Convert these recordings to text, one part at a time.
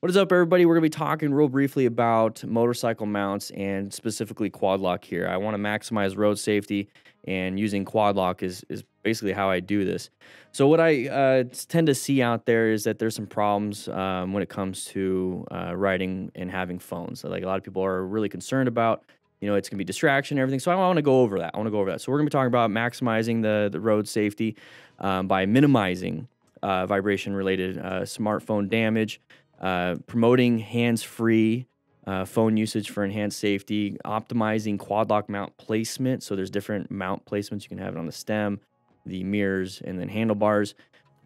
What is up, everybody? We're going to be talking real briefly about motorcycle mounts and specifically quad lock here. I want to maximize road safety, and using quad lock is basically how I do this. So what I tend to see out there is that there's some problems when it comes to riding and having phones. Like, a lot of people are really concerned about, you know, it's going to be distraction and everything. So I want to go over that. So we're going to be talking about maximizing the road safety by minimizing vibration-related smartphone damage, promoting hands-free phone usage for enhanced safety, optimizing quad lock mount placement. So there's different mount placements. You can have it on the stem, the mirrors, and then handlebars.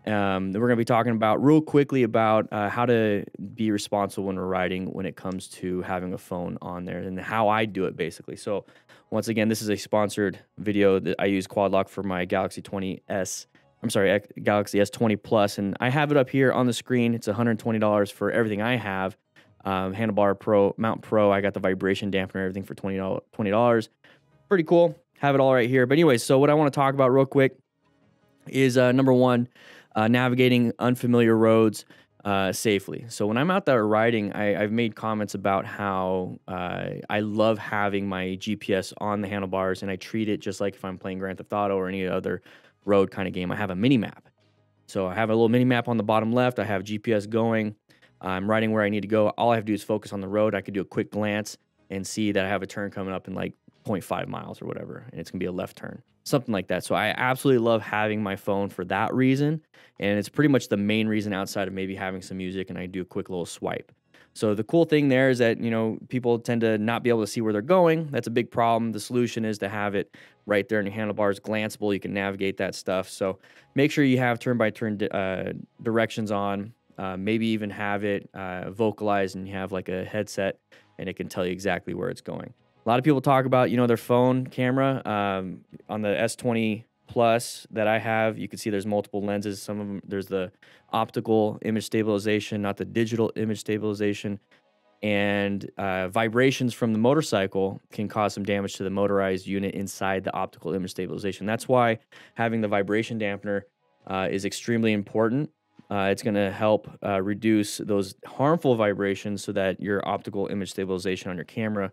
Then we're going to be talking about real quickly about how to be responsible when we're riding when it comes to having a phone on there and how I do it, basically. So once again, this is a sponsored video that I use quad lock for my Galaxy S20+, and I have it up here on the screen. It's $120 for everything I have. Handlebar Pro, Mount Pro, I got the vibration dampener, everything for $20. Pretty cool. Have it all right here. But anyway, so what I want to talk about real quick is number one, navigating unfamiliar roads safely. So when I'm out there riding, I've made comments about how I love having my GPS on the handlebars, and I treat it just like if I'm playing Grand Theft Auto or any other road kind of game. I have a mini map. So I have a little mini map on the bottom left. I have GPS going. I'm riding where I need to go. All I have to do is focus on the road. I could do a quick glance and see that I have a turn coming up in like 0.5 miles or whatever, and it's going to be a left turn, something like that. So I absolutely love having my phone for that reason, and it's pretty much the main reason outside of maybe having some music, and I do a quick little swipe. So the cool thing there is that, you know, people tend to not be able to see where they're going. That's a big problem. The solution is to have it right there in your handlebars, glanceable. You can navigate that stuff. So make sure you have turn-by-turn directions on. Maybe even have it vocalized, and you have like a headset, and it can tell you exactly where it's going. A lot of people talk about, you know, their phone camera. On the S20+ that I have, you can see there's multiple lenses. Some of them, there's the optical image stabilization, not the digital image stabilization, and vibrations from the motorcycle can cause some damage to the motorized unit inside the optical image stabilization. That's why having the vibration dampener is extremely important. It's going to help reduce those harmful vibrations so that your optical image stabilization on your camera,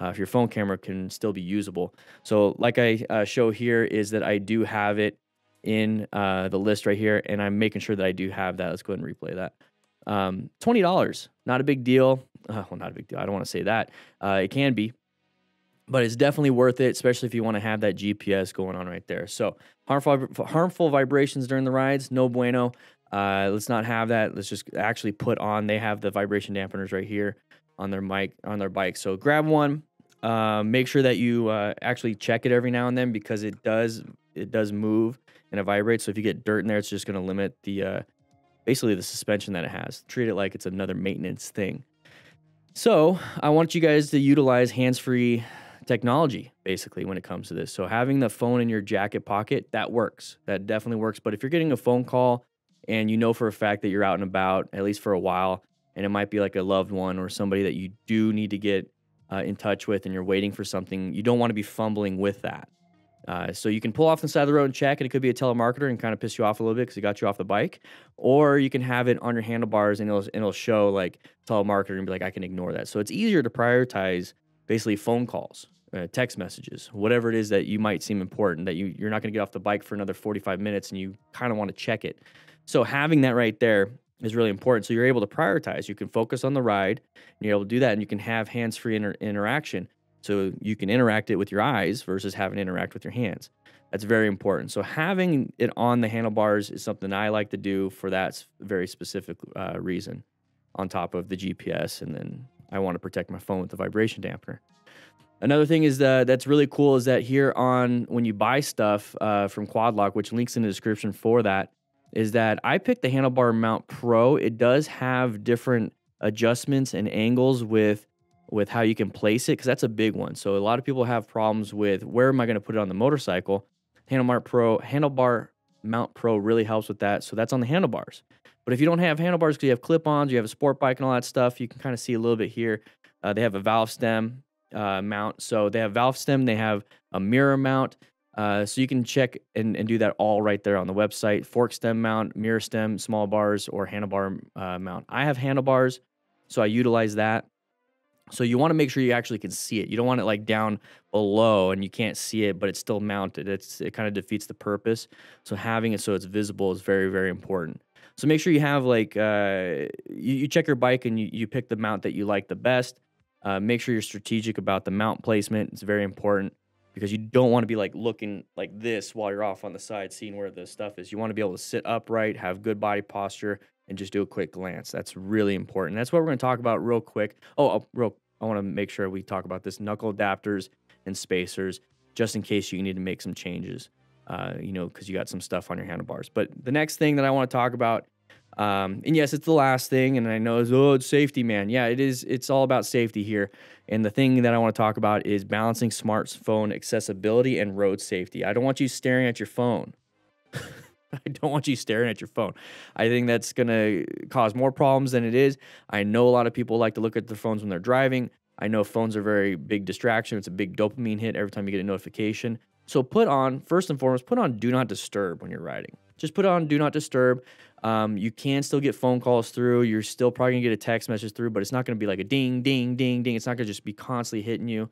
if your phone camera, can still be usable. So like I show here is that I do have it in the list right here, and I'm making sure that I do have that. Let's go ahead and replay that. $20, not a big deal. Well, not a big deal. I don't want to say that. It can be, but it's definitely worth it, especially if you want to have that GPS going on right there. So harmful vibrations during the rides, no bueno. Let's not have that. Let's just actually put on, they have the vibration dampeners right here on their mic, on their bike. So grab one, make sure that you actually check it every now and then, because it does move and it vibrates. So if you get dirt in there, it's just going to limit the basically the suspension that it has. Treat it like it's another maintenance thing. So I want you guys to utilize hands-free technology basically when it comes to this. So having the phone in your jacket pocket, that works. That definitely works. But if you're getting a phone call and you know for a fact that you're out and about, at least for a while, and it might be like a loved one or somebody that you do need to get in touch with, and you're waiting for something, you don't want to be fumbling with that. So you can pull off the side of the road and check, and it could be a telemarketer and kind of piss you off a little bit because he got you off the bike. Or you can have it on your handlebars, and it'll show like telemarketer and be like, I can ignore that. So it's easier to prioritize basically phone calls, text messages, whatever it is that you might seem important, that you're not going to get off the bike for another 45 minutes and you kind of want to check it. So having that right there is really important. So you're able to prioritize. You can focus on the ride, and you're able to do that, and you can have hands-free interaction. So you can interact it with your eyes versus having to interact with your hands. That's very important. So having it on the handlebars is something I like to do for that very specific reason, on top of the GPS, and then I want to protect my phone with the vibration dampener. Another thing is that's really cool is that here on, when you buy stuff from Quad Lock, which links in the description for that, is that I picked the Handlebar Mount Pro. It does have different adjustments and angles with how you can place it, because that's a big one. So a lot of people have problems with, where am I going to put it on the motorcycle? Handlebar Mount Pro really helps with that. So that's on the handlebars. But if you don't have handlebars, because you have clip-ons, you have a sport bike and all that stuff, you can kind of see a little bit here. They have a valve stem mount. So they have valve stem, they have a mirror mount. So you can check and do that all right there on the website. Fork stem mount, mirror stem, small bars, or handlebar mount. I have handlebars. So I utilize that. So you want to make sure you actually can see it. You don't want it like down below and you can't see it, but it's still mounted. It kind of defeats the purpose. So having it so it's visible is very, very important. So make sure you have like, you check your bike and you pick the mount that you like the best. Make sure you're strategic about the mount placement. It's very important because you don't want to be like looking like this while you're off on the side, seeing where the stuff is. You want to be able to sit upright, have good body posture, and just do a quick glance. That's really important. That's what we're going to talk about real quick. I want to make sure we talk about this knuckle adapters and spacers, just in case you need to make some changes, because you got some stuff on your handlebars. But the next thing that I want to talk about, and yes, it's the last thing, and I know it's safety, man. Yeah, it is. It's all about safety here. And the thing that I want to talk about is balancing smartphone accessibility and road safety. I don't want you staring at your phone. I don't want you staring at your phone. I think that's going to cause more problems than it is. I know a lot of people like to look at their phones when they're driving. I know phones are a very big distraction. It's a big dopamine hit every time you get a notification. So put on, first and foremost, put on Do Not Disturb when you're riding. Just put on Do Not Disturb. You can still get phone calls through. You're still probably going to get a text message through, but it's not going to be like a ding, ding, ding, ding. It's not going to just be constantly hitting you.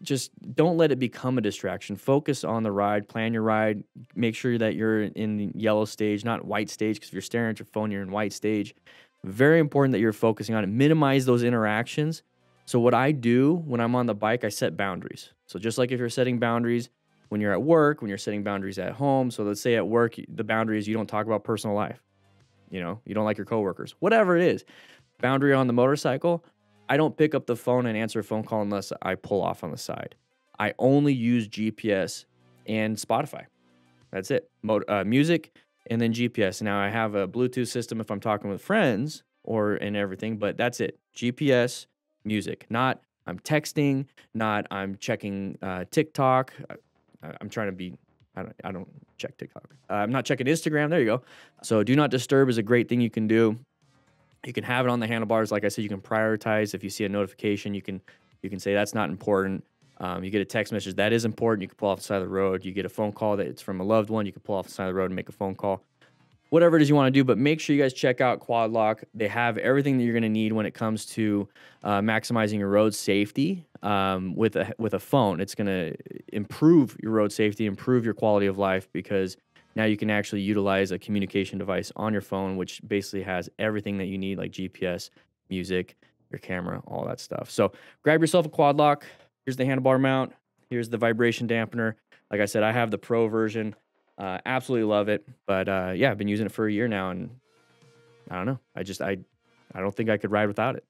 Just don't let it become a distraction. Focus on the ride, plan your ride, make sure that you're in the yellow stage, not white stage, because if you're staring at your phone, you're in white stage. Very important that you're focusing on it. Minimize those interactions. So what I do when I'm on the bike, I set boundaries. So just like if you're setting boundaries when you're at work, when you're setting boundaries at home. So let's say at work, the boundary is you don't talk about personal life. You know, you don't like your coworkers, whatever it is. Boundary on the motorcycle, I don't pick up the phone and answer a phone call unless I pull off on the side. I only use GPS and Spotify. That's it. Music and then GPS. Now I have a Bluetooth system if I'm talking with friends and everything, but that's it. GPS, music. Not I'm texting, not I'm checking TikTok. I'm trying to be, I don't check TikTok. I'm not checking Instagram. There you go. So Do Not Disturb is a great thing you can do. You can have it on the handlebars. Like I said, you can prioritize. If you see a notification, you can say that's not important. You get a text message that is important. You can pull off the side of the road. You get a phone call that it's from a loved one. You can pull off the side of the road and make a phone call. Whatever it is you want to do, but make sure you guys check out Quad Lock. They have everything that you're going to need when it comes to maximizing your road safety with a phone. It's going to improve your road safety, improve your quality of life, because now you can actually utilize a communication device on your phone, which basically has everything that you need, like GPS, music, your camera, all that stuff. So grab yourself a Quad Lock. Here's the handlebar mount. Here's the vibration dampener. Like I said, I have the Pro version. Absolutely love it. But yeah, I've been using it for a year now, and I don't know. I don't think I could ride without it.